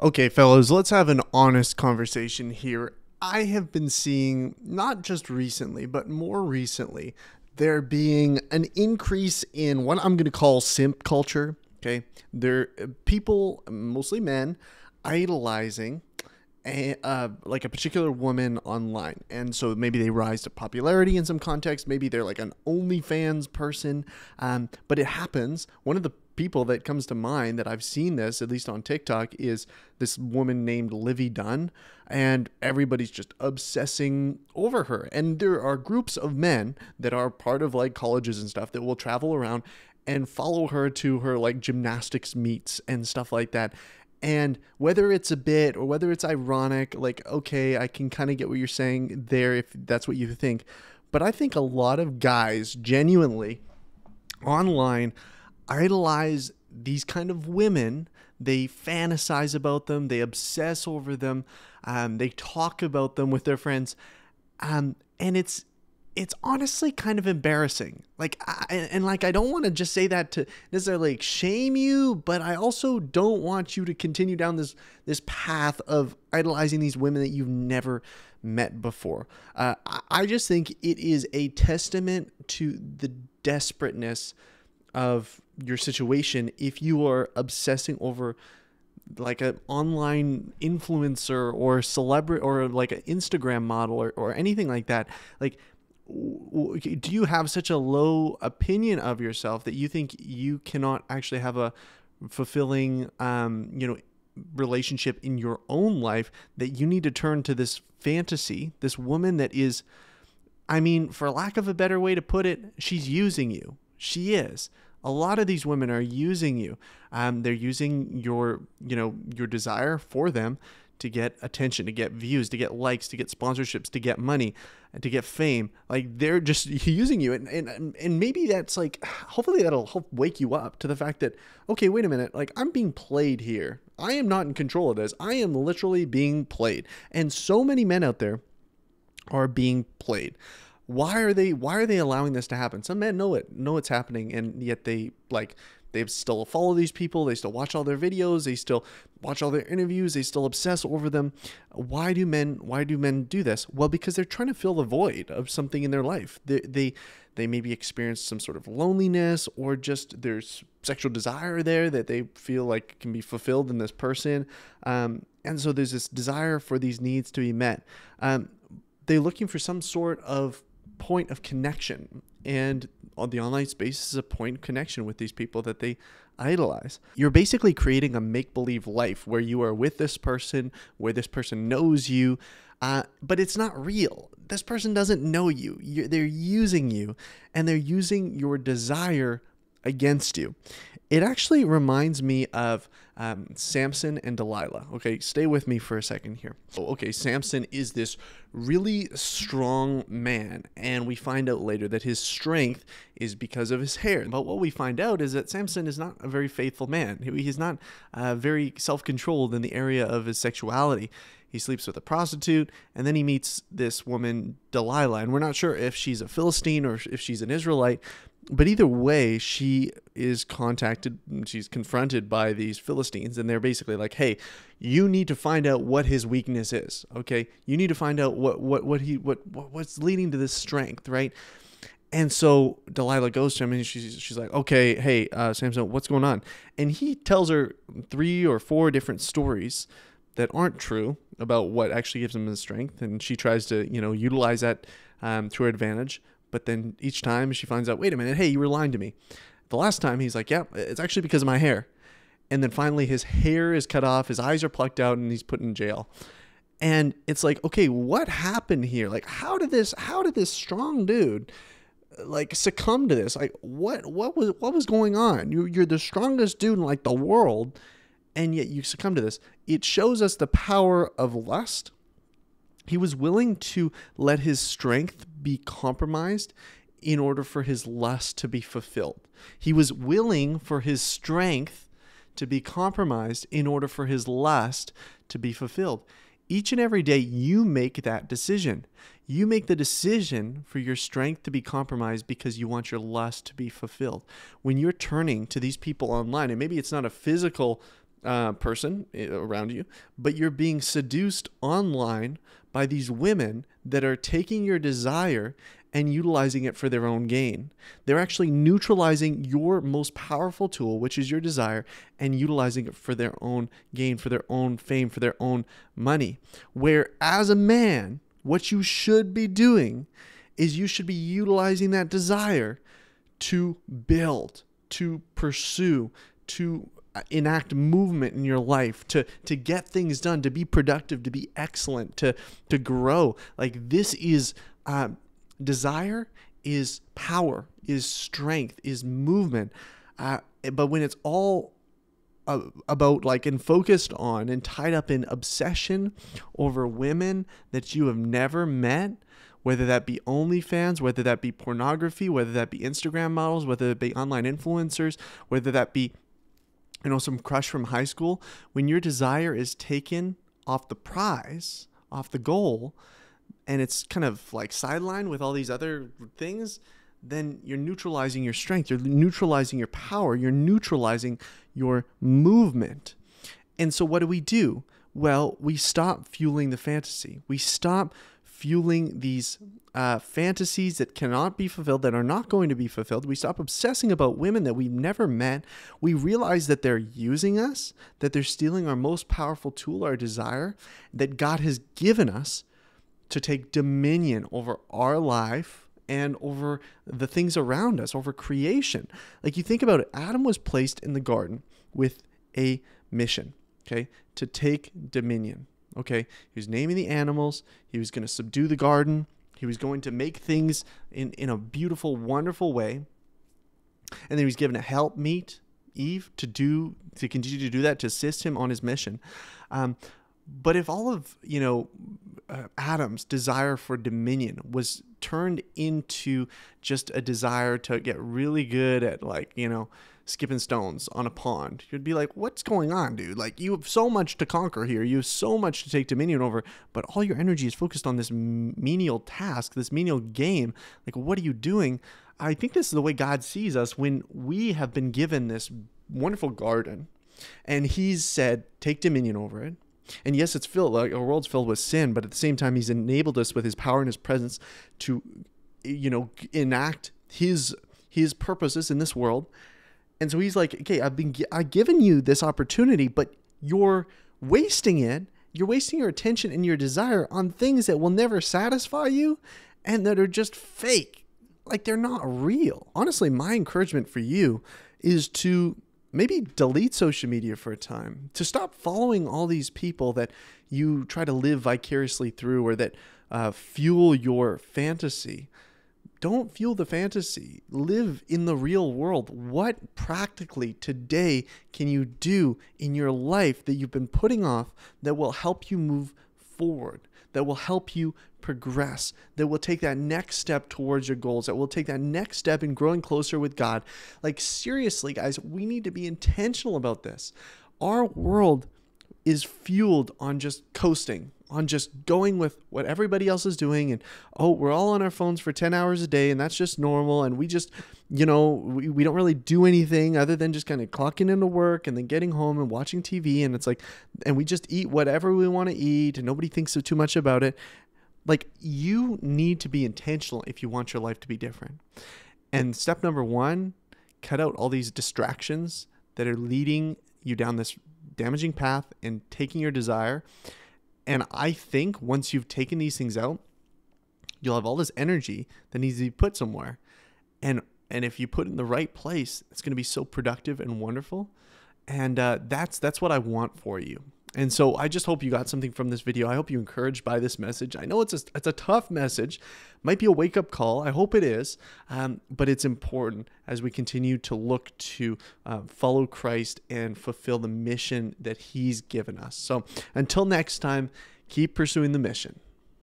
Okay, fellas, let's have an honest conversation here. I have been seeing, not just recently, but more recently, there being an increase in what I'm going to call simp culture. Okay, there people, mostly men, idolizing like a particular woman online. And so maybe they rise to popularity in some context. Maybe they're like an OnlyFans person. But it happens. One of the people that comes to mind that I've seen this, at least on TikTok, is this woman named Livvy Dunne, and everybody's just obsessing over her. And there are groups of men that are part of like colleges and stuff that will travel around and follow her to her like gymnastics meets and stuff like that. And whether it's a bit or whether it's ironic, like, okay, I can kind of get what you're saying there if that's what you think. But I think a lot of guys genuinely online idolize these kind of women. They fantasize about them, they obsess over them, they talk about them with their friends, and it's honestly kind of embarrassing. Like, I don't want to just say that to necessarily like shame you, but I also don't want you to continue down this path of idolizing these women that you've never met before. I just think it is a testament to the desperateness of your situation if you are obsessing over like an online influencer or celebrity or like an Instagram model or anything like that. Like, do you have such a low opinion of yourself that you think you cannot actually have a fulfilling relationship in your own life, that you need to turn to this fantasy, this woman that is, I mean, for lack of a better way to put it, she's using you. She is. A lot of these women are using you. They're using your, your desire for them to get attention, to get views, to get likes, to get sponsorships, to get money, to get fame. Like, they're just using you. And maybe that's like, hopefully that'll help wake you up to the fact that, okay, wait a minute, like, I'm being played here. I am not in control of this. I am literally being played. And so many men out there are being played. Why are they allowing this to happen? Some men know it's happening, and yet they still follow these people, they still watch all their videos, they still watch all their interviews, they still obsess over them. Why do men do this? Well, because they're trying to fill the void of something in their life. They maybe experience some sort of loneliness, or just there's sexual desire there that they feel like can be fulfilled in this person. And so there's this desire for these needs to be met. They're looking for some sort of point of connection, and on the online space is a point of connection with these people that they idolize. You're basically creating a make-believe life where you are with this person, where this person knows you, but it's not real. This person doesn't know you. They're using you, and they're using your desire against you. It actually reminds me of Samson and Delilah. Okay, stay with me for a second here. Okay, Samson is this really strong man, and we find out later that his strength is because of his hair. But what we find out is that Samson is not a very faithful man. He's not very self-controlled in the area of his sexuality. He sleeps with a prostitute, and then he meets this woman, Delilah, and we're not sure if she's a Philistine or if she's an Israelite, but either way, she is contacted, she's confronted by these Philistines, and they're basically like, hey, you need to find out what his weakness is, okay? You need to find out what's leading to this strength, right? And so Delilah goes to him, and she's like, okay, hey, Samson, what's going on? And he tells her 3 or 4 different stories that aren't true about what actually gives him his strength, and she tries to, utilize that to her advantage. But then each time she finds out, wait a minute, hey, you were lying to me. The last time he's like, yeah, it's actually because of my hair. And then finally his hair is cut off, his eyes are plucked out, and he's put in jail. And it's like, okay, what happened here? Like, how did this strong dude like succumb to this? Like, what was going on? You're the strongest dude in like the world, and yet you succumb to this. It shows us the power of lust. He was willing to let his strength be compromised in order for his lust to be fulfilled. He was willing for his strength to be compromised in order for his lust to be fulfilled. Each and every day you make that decision. You make the decision for your strength to be compromised because you want your lust to be fulfilled. When you're turning to these people online, and maybe it's not a physical person around you, but you're being seduced online by these women that are taking your desire and utilizing it for their own gain. They're actually neutralizing your most powerful tool, which is your desire, and utilizing it for their own gain, for their own fame, for their own money. Where as a man, what you should be doing is you should be utilizing that desire to build, to pursue, to enact movement in your life, to get things done, to be productive, to be excellent, to grow. Like this is desire is power, is strength, is movement. But when it's all about like and focused on and tied up in obsession over women that you have never met, whether that be OnlyFans, whether that be pornography, whether that be Instagram models, whether it be online influencers, whether that be, you know, some crush from high school, when your desire is taken off the prize, off the goal, and it's kind of like sidelined with all these other things, then you're neutralizing your strength, you're neutralizing your power, you're neutralizing your movement. And so what do? Well, we stop fueling the fantasy. We stop fueling these fantasies that cannot be fulfilled, that are not going to be fulfilled. We stop obsessing about women that we've never met. We realize that they're using us, that they're stealing our most powerful tool, our desire, that God has given us to take dominion over our life and over the things around us, over creation. Like you think about it, Adam was placed in the garden with a mission, okay, to take dominion. Okay, he was naming the animals, he was going to subdue the garden, he was going to make things in a beautiful, wonderful way. And then he was given a helpmeet, Eve, to continue to do that, to assist him on his mission. But if all of, you know, Adam's desire for dominion was turned into just a desire to get really good at, like, you know, skipping stones on a pond, you'd be like, what's going on, dude? Like, you have so much to conquer here. You have so much to take dominion over, but all your energy is focused on this menial task, this menial game. Like, what are you doing? I think this is the way God sees us when we have been given this wonderful garden and he's said, take dominion over it. And yes, it's filled, like, our world's filled with sin, but at the same time, he's enabled us with his power and his presence to, you know, enact his purposes in this world. And so he's like, okay, I've given you this opportunity, but you're wasting it. You're wasting your attention and your desire on things that will never satisfy you and that are just fake. Like, they're not real. Honestly, my encouragement for you is to maybe delete social media for a time, to stop following all these people that you try to live vicariously through or that fuel your fantasy. Don't fuel the fantasy. Live in the real world. What practically today can you do in your life that you've been putting off that will help you move forward, that will help you progress, that will take that next step towards your goals, that will take that next step in growing closer with God? Like, seriously, guys, we need to be intentional about this. Our world is fueled on just coasting, on just going with what everybody else is doing. And, oh, we're all on our phones for 10 hours a day and that's just normal. And we just, you know, we don't really do anything other than just kind of clocking into work and then getting home and watching TV. And it's like, and we just eat whatever we want to eat and nobody thinks too much about it. Like, you need to be intentional if you want your life to be different. And step number one, cut out all these distractions that are leading you down this damaging path and taking your desire. And I think once you've taken these things out, you'll have all this energy that needs to be put somewhere. And if you put it in the right place, it's going to be so productive and wonderful. And that's what I want for you. And so I just hope you got something from this video. I hope you're encouraged by this message. I know it's a tough message. Might be a wake-up call. I hope it is. But it's important as we continue to look to follow Christ and fulfill the mission that he's given us. So until next time, keep pursuing the mission.